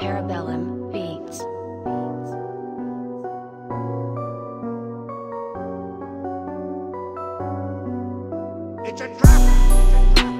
Parabellum Beats. It's a trap.